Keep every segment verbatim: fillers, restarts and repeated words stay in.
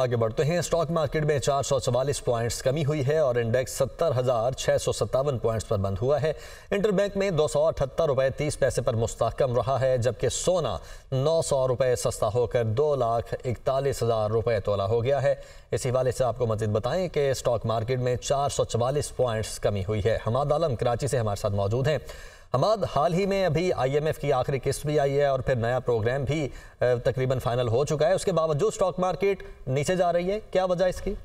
आगे बढ़ते हैं। स्टॉक मार्केट में चार सौ चवालीस पॉइंट्स कमी हुई है और इंडेक्स सत्तर हजार छः सौ सत्तावन पॉइंट्स पर बंद हुआ है। इंटरबैंक में दो सौ अठहत्तर रुपये तीस पैसे पर मुस्तकम रहा है, जबकि सोना नौ सौ रुपये सस्ता होकर दो लाख इकतालीस हजार रुपये तोला हो गया है। इस हवाले से आपको मजीद बताएं कि स्टॉक मार्केट में चार सौ चवालीस पॉइंट्स कमी हुई है। हमाद आलम कराची से हमारे साथ मौजूद हैं। हमाद, हाल ही में अभी आई एम एफ की आखिरी किस्त भी आई है और फिर नया प्रोग्राम भी तकरीबन फाइनल हो चुका है, उसके बावजूद स्टॉक मार्केट नीचे जा रही है, क्या वजह इसकी?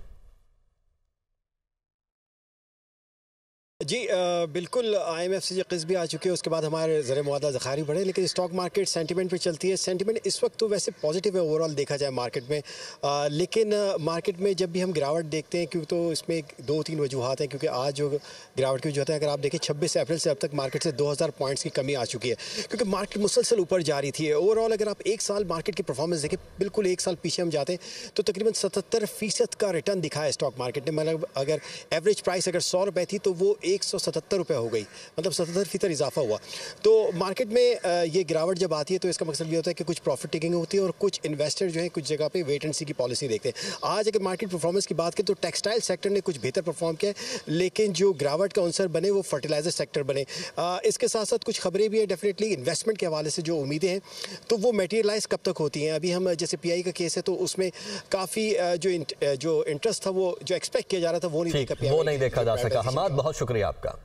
जी आ, बिल्कुल आई एम एफ से जो किस्त भी आ चुकी है उसके बाद हमारे ज़र मुआवजा ज़खारी बढ़े, लेकिन स्टॉक मार्केट सेंटीमेंट पे चलती है। सेंटीमेंट इस वक्त तो वैसे पॉजिटिव है ओवरऑल देखा जाए मार्केट में, आ, लेकिन मार्केट में जब भी हम गिरावट देखते हैं क्योंकि तो इसमें दो तीन वजूहत हैं, क्योंकि आज जो गिरावट की वजह है अगर आप देखें छब्बीस अप्रैल से अब तक मार्केट से दो हज़ार पॉइंट्स की कमी आ चुकी है, क्योंकि मार्केट मुसलसल ऊपर जा रही थी। ओवरऑल अगर आप एक साल मार्केट की परफॉर्मेंस देखें, बिल्कुल एक साल पीछे हम जाते हैं तो तकरीबन सतहत्तर फीसद का रिटर्न दिखाया स्टॉक मार्केट ने। मतलब अगर एवरेज प्राइस अगर सौ रुपये थी तो वो एक सौ सतहत्तर रुपये हो गई, मतलब सतहत्तर फीसद इजाफा हुआ। तो मार्केट में ये गिरावट जब आती है तो इसका मकसद ये होता है कि कुछ प्रॉफिट टेकिंग होती है और कुछ इन्वेस्टर जो है कुछ जगह पे वेट एंड सी की पॉलिसी देखते हैं। आज अगर मार्केट परफॉर्मेंस की बात करें तो टेक्सटाइल सेक्टर ने कुछ बेहतर परफॉर्म किया, लेकिन जो गिरावट का आंसर बने वो फर्टिलाइजर सेक्टर बने। आ, इसके साथ साथ कुछ खबरें भी हैं डेफिनेटली इन्वेस्टमेंट के हवाले से, जो उम्मीदें हैं तो वो मेटीरियलाइज कब तक होती हैं। अभी हम जैसे पी आई का केस है तो उसमें काफ़ी जो जो इंटरेस्ट था वो जो एक्सपेक्ट किया जा रहा था वो नहीं देखा जा सका। हमाद, बहुत शुक्रिया आपका।